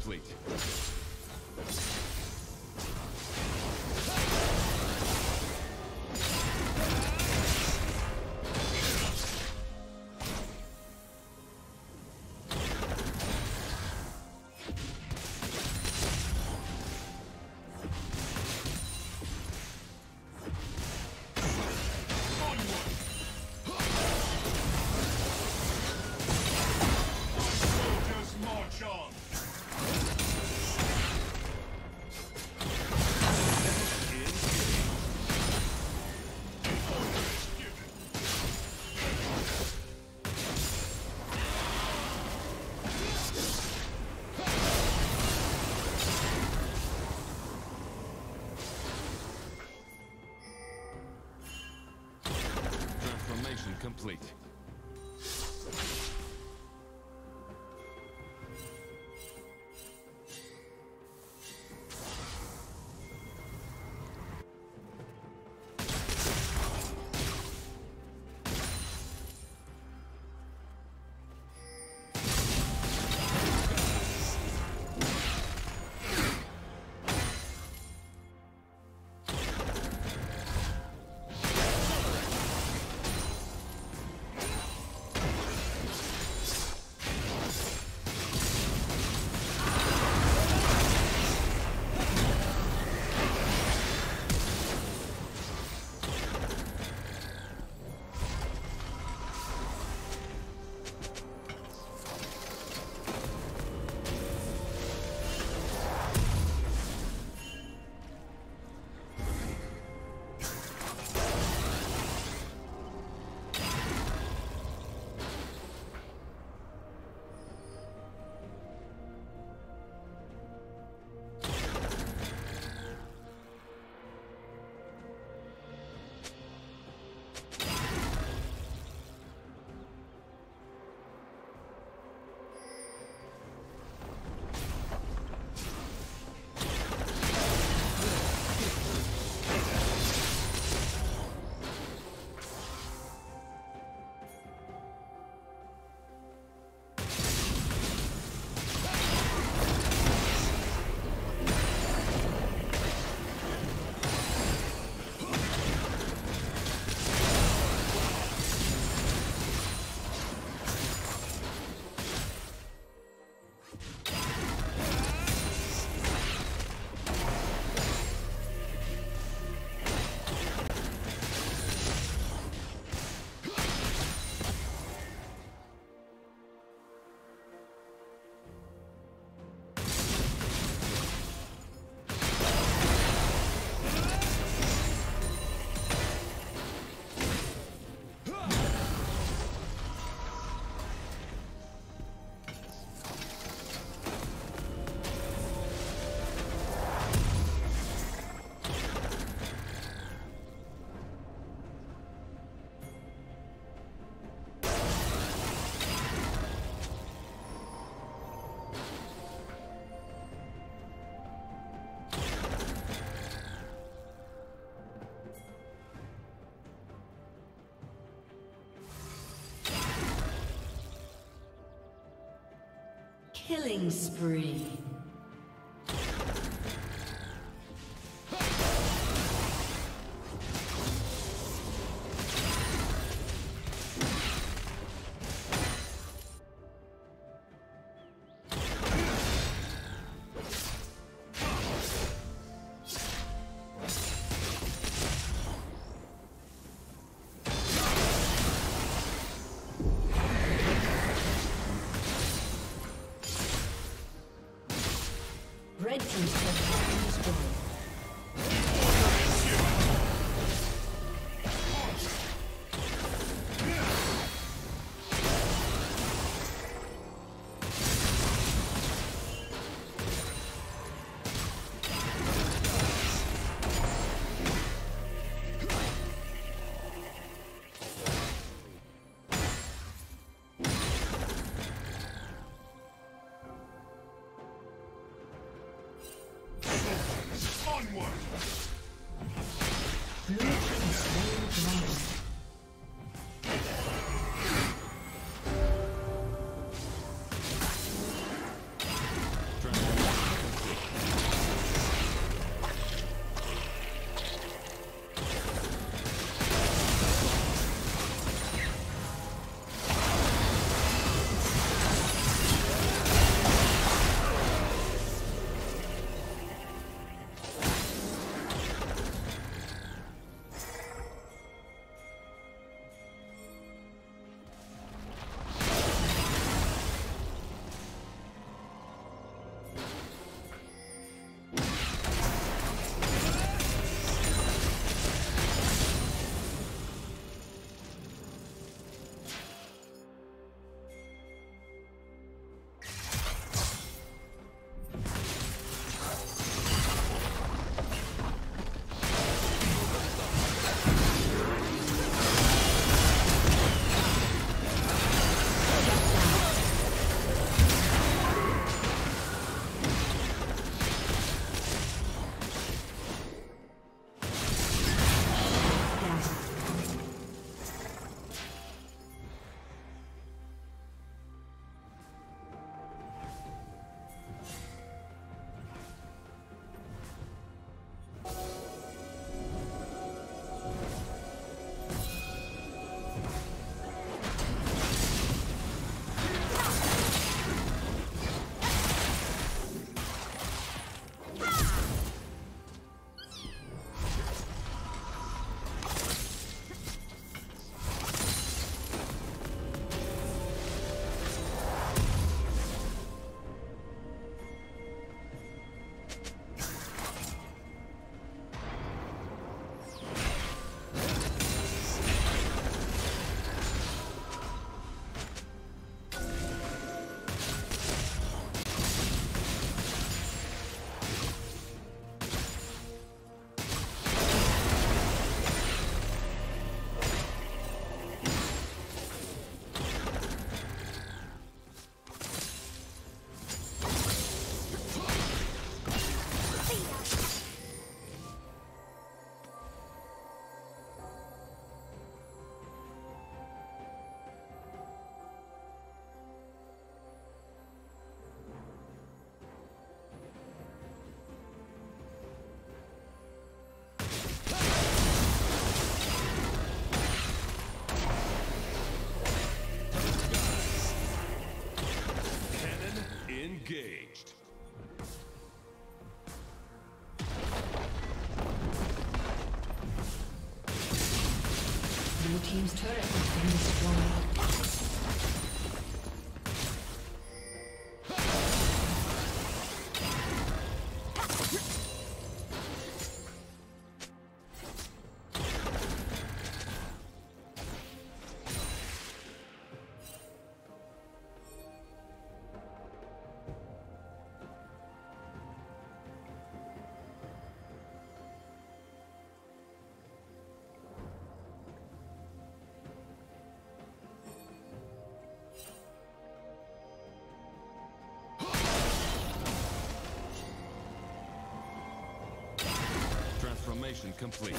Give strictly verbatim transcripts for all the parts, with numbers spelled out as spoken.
Complete. Killing spree. Engaged. Blue team's turret has been destroyed. Transformation complete.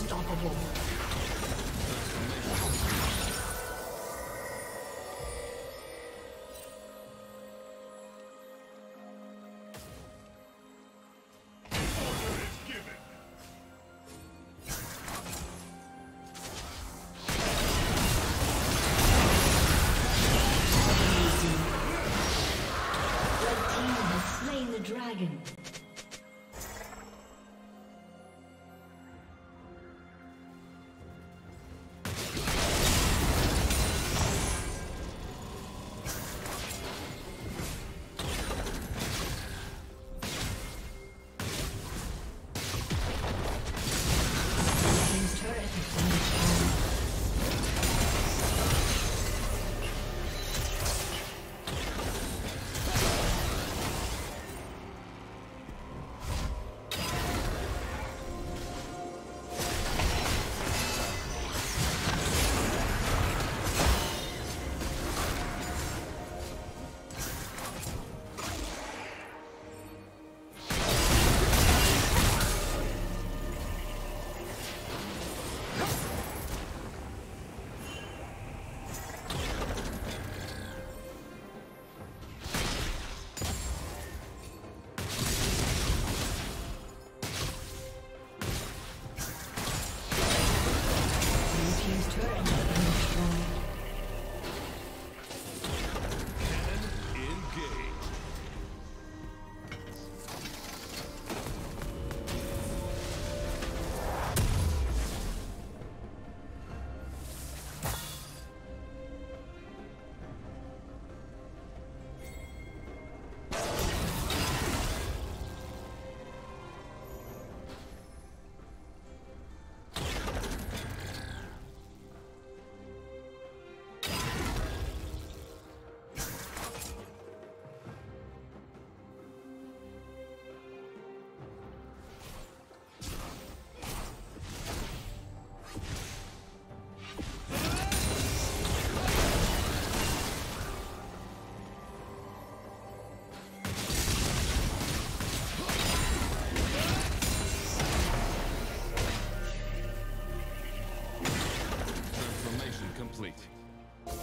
Unstoppable.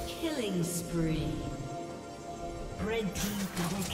Killing spree. Red team double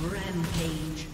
Rampage.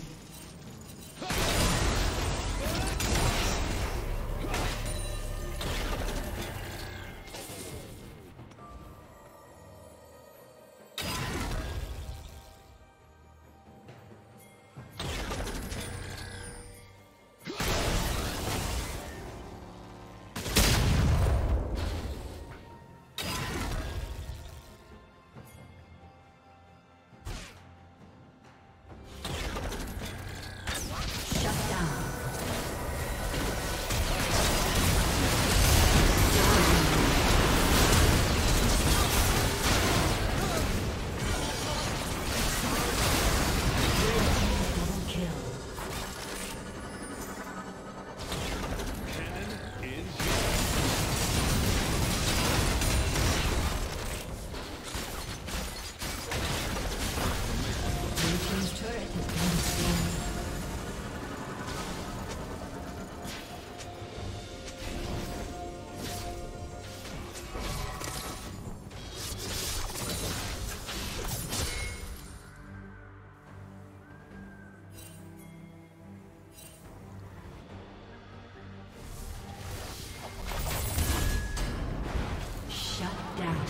Shut down. Your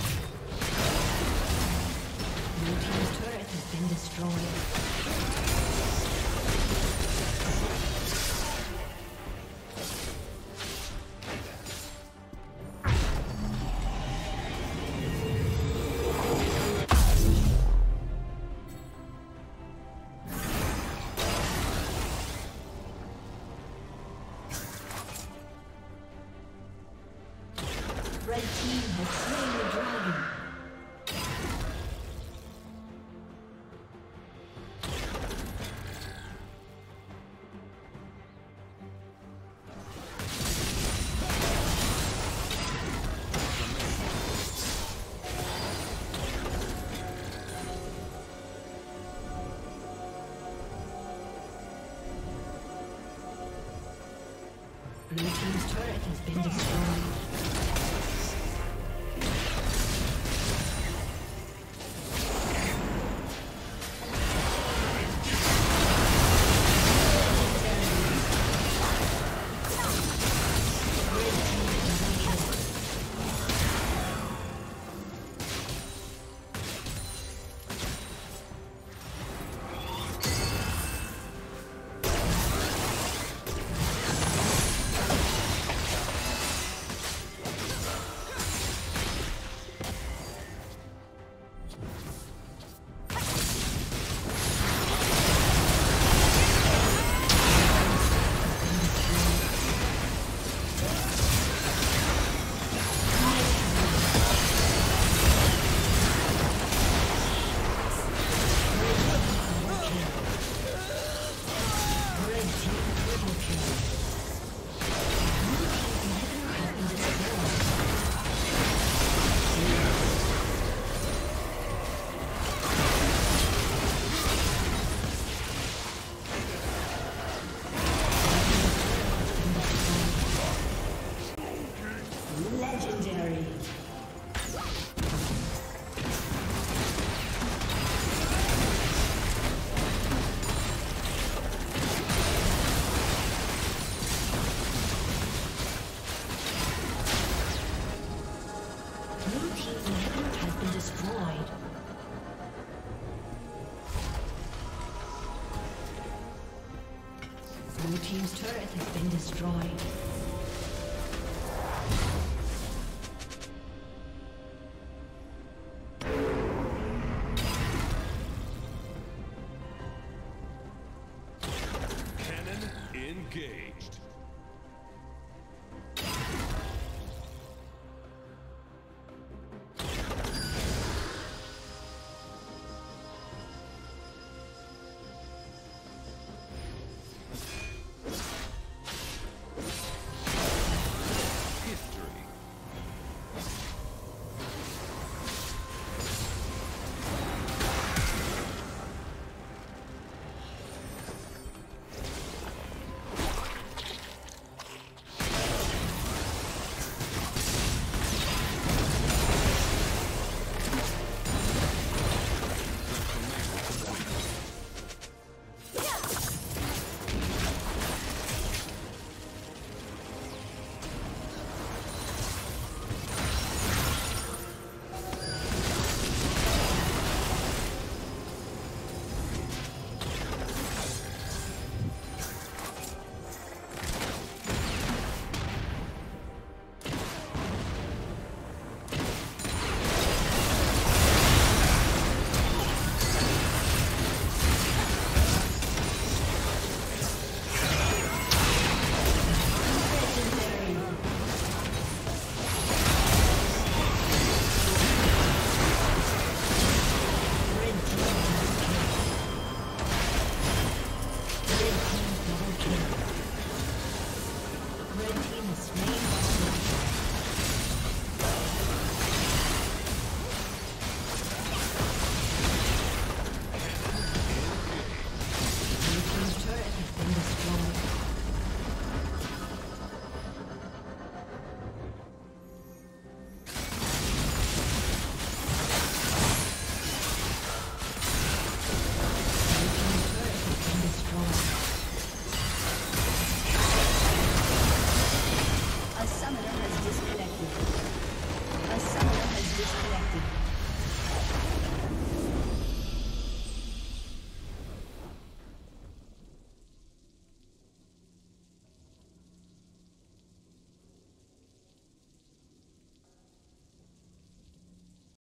team's turret has been destroyed. Blue team's turret has been destroyed. Cannon engaged.